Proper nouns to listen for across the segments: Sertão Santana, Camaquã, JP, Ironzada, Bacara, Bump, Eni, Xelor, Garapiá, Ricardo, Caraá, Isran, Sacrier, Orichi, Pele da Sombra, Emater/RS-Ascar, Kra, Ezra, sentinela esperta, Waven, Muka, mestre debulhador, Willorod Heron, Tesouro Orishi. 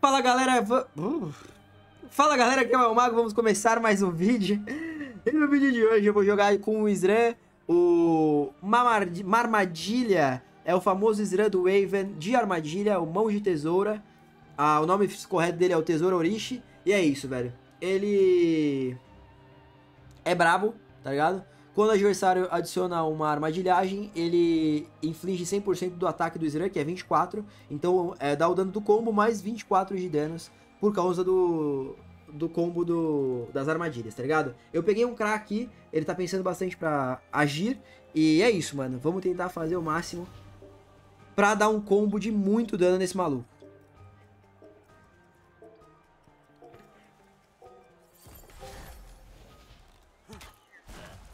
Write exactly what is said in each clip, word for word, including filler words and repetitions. Fala galera, va... uh. Fala galera, aqui é o Mago, vamos começar mais um vídeo. E no vídeo de hoje eu vou jogar com o Isran, o Marmadilha, é o famoso Isran do Waven de armadilha, o Mão de Tesoura. Ah, o nome correto dele é o Tesouro Orishi, e é isso, velho. Ele é brabo, tá ligado? Quando o adversário adiciona uma armadilhagem, ele inflige cem por cento do ataque do Isran, que é vinte e quatro. Então é, dá o dano do combo mais vinte e quatro de danos por causa do, do combo do, das armadilhas, tá ligado? Eu peguei um Kra aqui, ele tá pensando bastante pra agir. E é isso, mano. Vamos tentar fazer o máximo pra dar um combo de muito dano nesse maluco.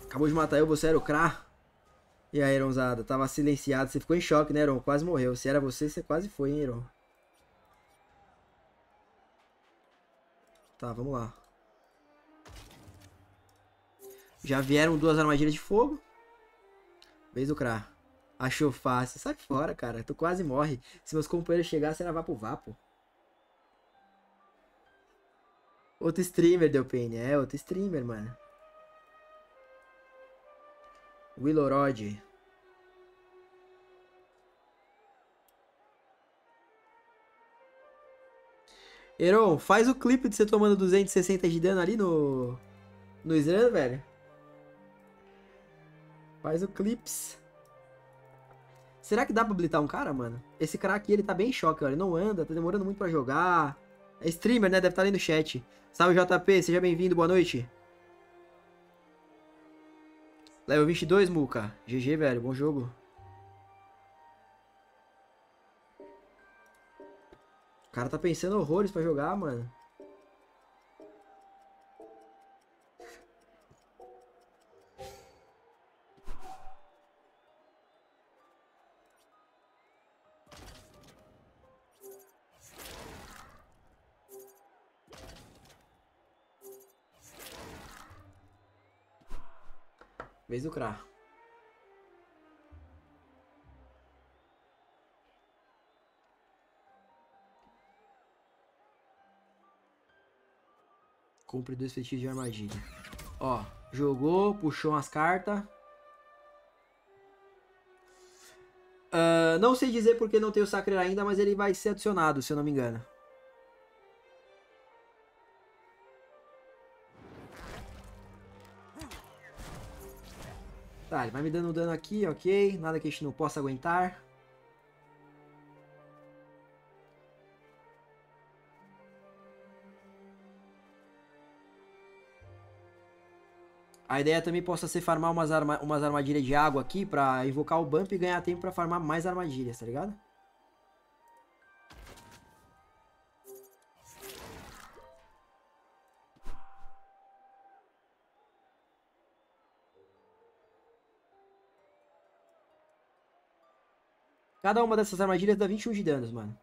Acabou de matar eu, você era o Kra. E aí, Ironzada, tava silenciado. Você ficou em choque, né, Iron? Quase morreu. Se era você, você quase foi, hein, Iron? Tá, vamos lá. Já vieram duas armadilhas de fogo. Vez do Kra. Achou fácil. Sai fora, cara. Tu quase morre. Se meus companheiros chegassem, era vapo-vapo. Outro streamer deu pene. É, outro streamer, mano. Willorod. Heron, faz o clipe de você tomando duzentos e sessenta de dano ali no... No Isran, velho. Faz o clips. Será que dá pra blitar um cara, mano? Esse cara aqui, ele tá bem em choque, velho. Ele não anda, tá demorando muito pra jogar. É streamer, né? Deve estar ali no chat. Salve, J P. Seja bem-vindo. Boa noite. Level vinte e dois, Muka. G G, velho. Bom jogo. O cara tá pensando horrores pra jogar, mano. Vez do Kra. Compre dois feitiços de armadilha. Ó, jogou, puxou umas cartas. Uh, não sei dizer porque não tem o Sacrier ainda, mas ele vai ser adicionado, se eu não me engano. Tá, ele vai me dando um dano aqui, ok. Nada que a gente não possa aguentar. A ideia também possa ser farmar umas, arma umas armadilhas de água aqui pra invocar o Bump e ganhar tempo pra farmar mais armadilhas, tá ligado? Cada uma dessas armadilhas dá vinte e um de danos, mano.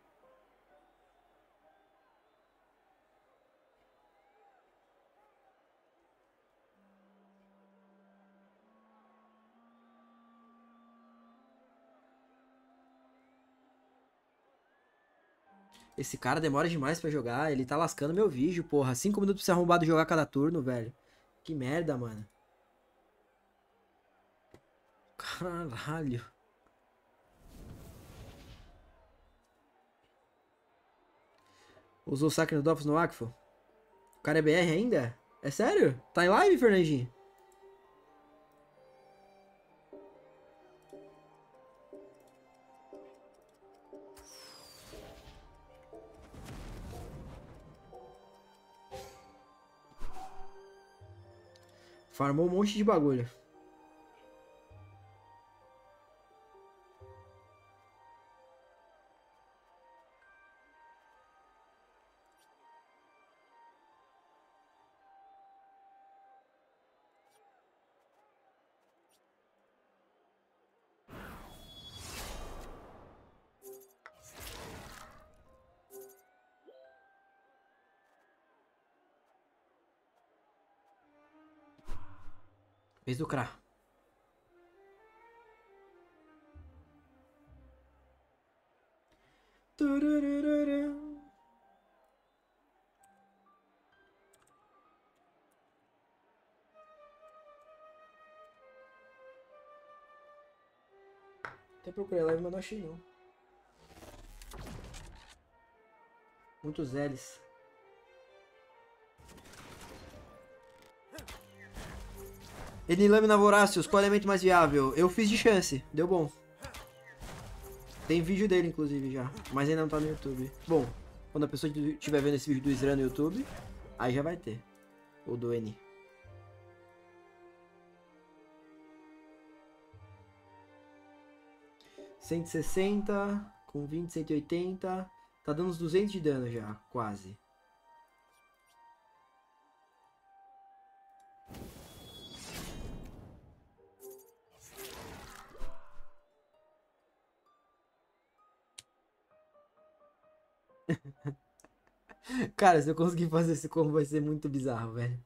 Esse cara demora demais pra jogar. Ele tá lascando meu vídeo, porra. cinco minutos pra ser arrombado jogar cada turno, velho. Que merda, mano. Caralho. Usou o saque no Dofus no Acfo? O cara é B R ainda? É sério? Tá em live, Fernandinho? Farmou um monte de bagulho. Vez do Kra. Até procurei live, mas não achei não. Muitos L's. Enilâmina Vorácios, qual é o elemento mais viável? Eu fiz de chance, deu bom. Tem vídeo dele, inclusive, já. Mas ainda não tá no YouTube. Bom, quando a pessoa estiver vendo esse vídeo do Isran no YouTube, aí já vai ter. Ou do Eni. cento e sessenta, com vinte, cento e oitenta. Tá dando uns duzentos de dano já, quase. Cara, se eu conseguir fazer esse combo vai ser muito bizarro, velho.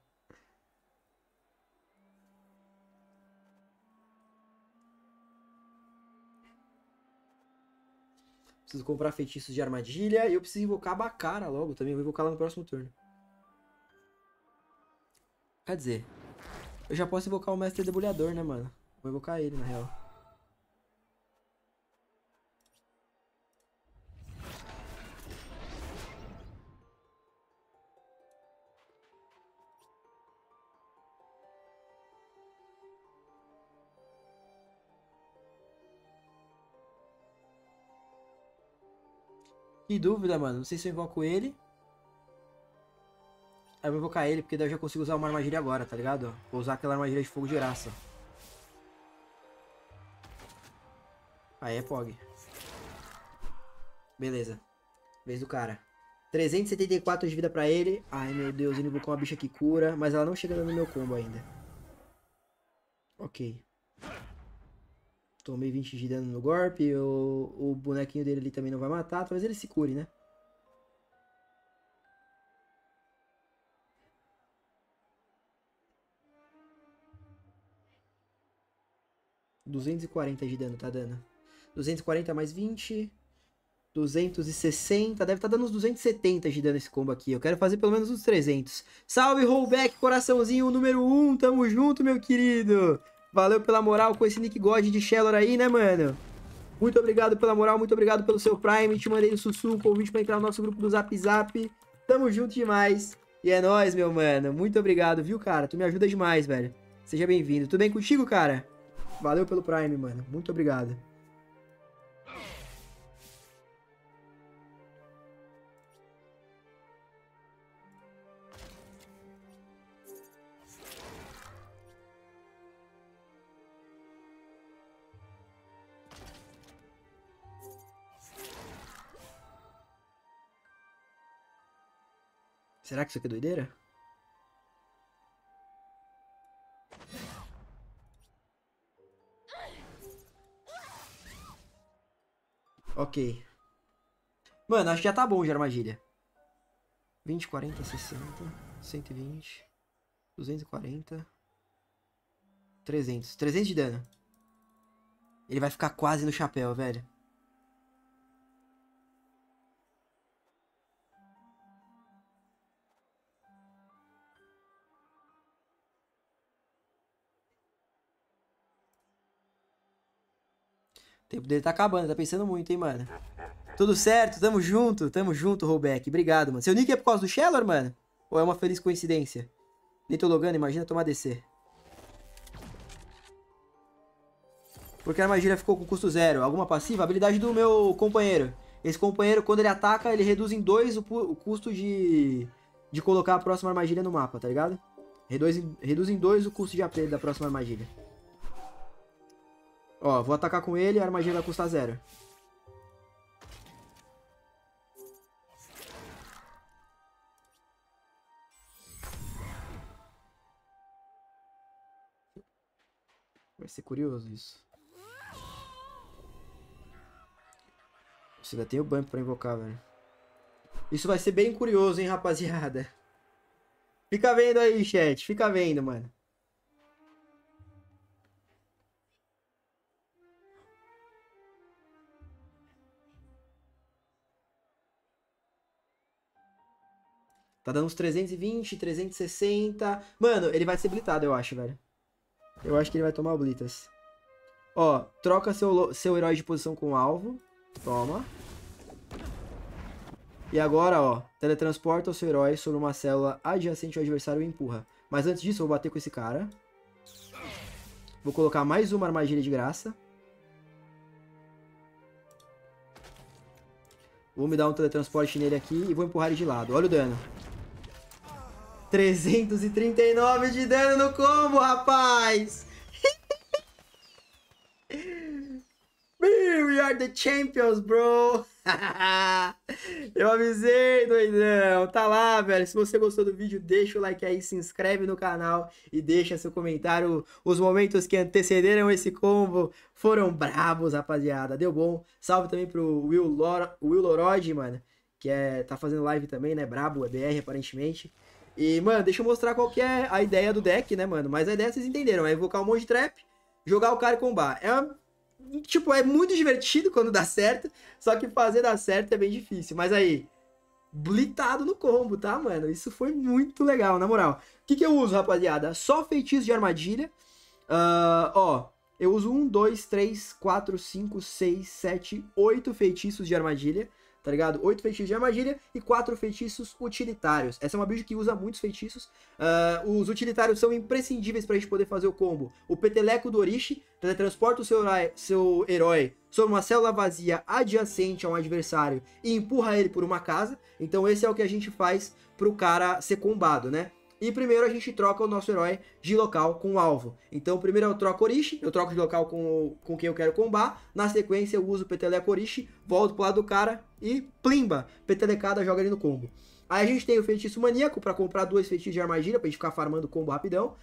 Preciso comprar feitiços de armadilha e eu preciso invocar a Bacara logo também. Vou invocar lá no próximo turno. Quer dizer, eu já posso invocar o mestre debulhador, né, mano? Vou invocar ele, na real. Que dúvida, mano. Não sei se eu invoco ele. Aí eu vou invocar ele, porque daí eu já consigo usar uma armadilha agora, tá ligado? Vou usar aquela armadilha de fogo de graça. Aí é Pog. Beleza. Vez do cara. trezentos e setenta e quatro de vida pra ele. Ai, meu Deus. Ele invocou uma bicha que cura, mas ela não chega no meu combo ainda. Ok. Tomei vinte de dano no golpe, o, o bonequinho dele ali também não vai matar, talvez ele se cure, né? duzentos e quarenta de dano, tá dando. duzentos e quarenta mais vinte, duzentos e sessenta, deve tá dando uns duzentos e setenta de dano esse combo aqui, eu quero fazer pelo menos uns trezentos. Salve, rollback, coraçãozinho número um, tamo junto, meu querido! Valeu pela moral com esse Nick God de Xelor aí, né, mano? Muito obrigado pela moral, muito obrigado pelo seu Prime. Te mandei no Sussu, convite pra entrar no nosso grupo do Zap Zap. Tamo junto demais. E é nóis, meu mano. Muito obrigado, viu, cara? Tu me ajuda demais, velho. Seja bem-vindo. Tudo bem contigo, cara? Valeu pelo Prime, mano. Muito obrigado. Será que isso aqui é doideira? Ok. Mano, acho que já tá bom de armadilha. vinte, quarenta, sessenta, cento e vinte, duzentos e quarenta, trezentos. trezentos de dano. Ele vai ficar quase no chapéu, velho. O tempo dele tá acabando, tá pensando muito, hein, mano. Tudo certo, tamo junto, tamo junto, rollback. Obrigado, mano. Seu nick é por causa do Xelor, mano? Ou é uma feliz coincidência? Nem tô logando, imagina tomar D C. Porque a armadilha ficou com custo zero. Alguma passiva? Habilidade do meu companheiro. Esse companheiro, quando ele ataca, ele reduz em dois o, o custo de, de colocar a próxima armadilha no mapa, tá ligado? Reduz, reduz em dois o custo de A P da próxima armadilha. Ó, vou atacar com ele e a armadilha vai custar zero. Vai ser curioso isso. Você ainda tem o Bump pra invocar, velho. Isso vai ser bem curioso, hein, rapaziada. Fica vendo aí, chat. Fica vendo, mano. Tá dando uns trezentos e vinte, trezentos e sessenta... Mano, ele vai ser blitado, eu acho, velho. Eu acho que ele vai tomar blitas. Ó, troca seu, seu herói de posição com o alvo. Toma. E agora, ó, teletransporta o seu herói sobre uma célula adjacente ao adversário e empurra. Mas antes disso, eu vou bater com esse cara. Vou colocar mais uma armadilha de graça. Vou me dar um teletransporte nele aqui e vou empurrar ele de lado. Olha o dano. trezentos e trinta e nove de dano no combo, rapaz! We are the champions, bro! Eu avisei, doidão! Tá lá, velho! Se você gostou do vídeo, deixa o like aí, se inscreve no canal e deixa seu comentário. Os momentos que antecederam esse combo foram brabos, rapaziada! Deu bom! Salve também pro Willorod, Willorod, mano, que é, tá fazendo live também, né? Brabo, é B R, aparentemente. E, mano, deixa eu mostrar qual que é a ideia do deck, né, mano? Mas a ideia vocês entenderam, é invocar um monte de trap, jogar o cara e combar. É uma... Tipo, é muito divertido quando dá certo, só que fazer dar certo é bem difícil. Mas aí, blitado no combo, tá, mano? Isso foi muito legal, na moral. O que que eu uso, rapaziada? Só feitiço de armadilha. Uh, ó, eu uso um, dois, três, quatro, cinco, seis, sete, oito feitiços de armadilha. Tá ligado? oito feitiços de armadilha e quatro feitiços utilitários. Essa é uma build que usa muitos feitiços. Uh, os utilitários são imprescindíveis pra gente poder fazer o combo. O peteleco do Orichi teletransporta o seu herói, seu herói sobre uma célula vazia adjacente a um adversário e empurra ele por uma casa. Então esse é o que a gente faz pro cara ser combado, né? E primeiro a gente troca o nosso herói de local com o alvo. Então primeiro eu troco Orichi, eu troco de local com, com quem eu quero combar. Na sequência eu uso o peteleco Orichi, volto pro lado do cara e plimba! Petelecada, joga ele no combo. Aí a gente tem o feitiço maníaco pra comprar dois feitiços de armadilha pra gente ficar farmando o combo rapidão.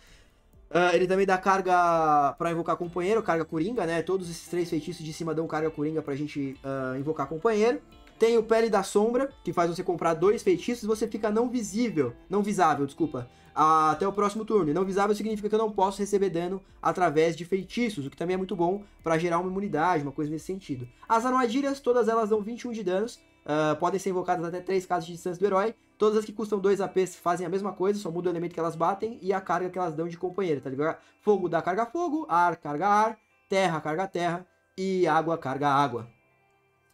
Uh, ele também dá carga pra invocar companheiro, carga coringa, né? Todos esses três feitiços de cima dão carga coringa pra gente uh, invocar companheiro. Tem o Pele da Sombra, que faz você comprar dois feitiços e você fica não visível, não visável, desculpa, até o próximo turno. Não visável significa que eu não posso receber dano através de feitiços, o que também é muito bom para gerar uma imunidade, uma coisa nesse sentido. As armadilhas, todas elas dão vinte e um de danos, uh, podem ser invocadas até três casas de distância do herói. Todas as que custam dois A P fazem a mesma coisa, só muda o elemento que elas batem e a carga que elas dão de companheiro, tá ligado? Fogo dá carga fogo, ar carga ar, terra carga terra e água carga água.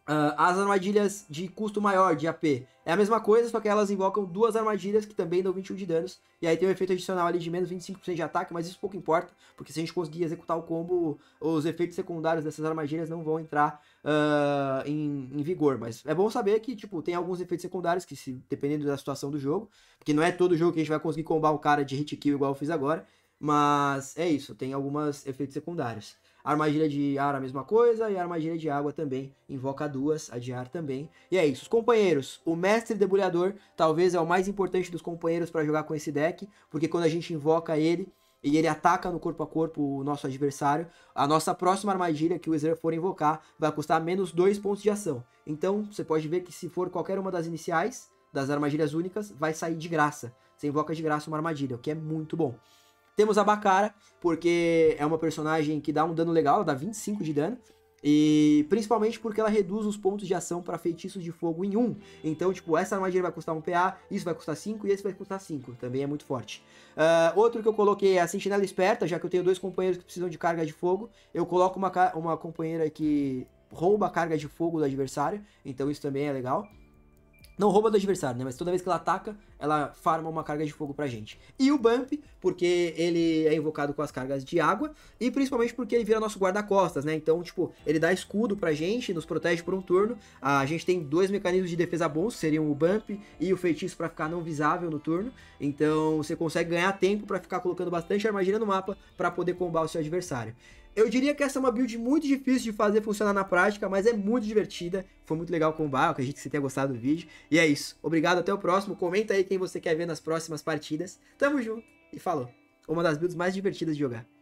Uh, as armadilhas de custo maior, de A P, é a mesma coisa, só que elas invocam duas armadilhas que também dão vinte e um de danos. E aí tem um efeito adicional ali de menos vinte e cinco por cento de ataque, mas isso pouco importa, porque se a gente conseguir executar o combo, os efeitos secundários dessas armadilhas não vão entrar uh, em, em vigor. Mas é bom saber que, tipo, tem alguns efeitos secundários que, se, dependendo da situação do jogo, porque não é todo jogo que a gente vai conseguir combar o cara de hit kill igual eu fiz agora, mas é isso, tem alguns efeitos secundários. Armadilha de ar a mesma coisa, e a armadilha de água também, invoca duas, a de ar também. E é isso, os companheiros, o mestre debulhador talvez é o mais importante dos companheiros para jogar com esse deck, porque quando a gente invoca ele, e ele ataca no corpo a corpo o nosso adversário, a nossa próxima armadilha que o Ezra for invocar vai custar menos dois pontos de ação. Então você pode ver que se for qualquer uma das iniciais, das armadilhas únicas, vai sair de graça. Você invoca de graça uma armadilha, o que é muito bom. Temos a Bacara, porque é uma personagem que dá um dano legal, dá vinte e cinco de dano. E principalmente porque ela reduz os pontos de ação para feitiços de fogo em um. Então, tipo, essa armadilha vai custar um P A, isso vai custar cinco e esse vai custar cinco. Também é muito forte. Uh, outro que eu coloquei é a sentinela esperta, já que eu tenho dois companheiros que precisam de carga de fogo. Eu coloco uma, uma companheira que rouba a carga de fogo do adversário, então isso também é legal. Não rouba do adversário, né? Mas toda vez que ela ataca, ela farma uma carga de fogo pra gente. E o Bump, porque ele é invocado com as cargas de água. E principalmente porque ele vira nosso guarda-costas, né? Então, tipo, ele dá escudo pra gente, nos protege por um turno. A gente tem dois mecanismos de defesa bons, que seriam o Bump e o feitiço pra ficar não visável no turno. Então, você consegue ganhar tempo pra ficar colocando bastante armadilha no mapa pra poder combar o seu adversário. Eu diria que essa é uma build muito difícil de fazer funcionar na prática, mas é muito divertida. Foi muito legal o combate, eu acredito que você tenha gostado do vídeo. E é isso. Obrigado, até o próximo. Comenta aí quem você quer ver nas próximas partidas. Tamo junto e falou. Uma das builds mais divertidas de jogar.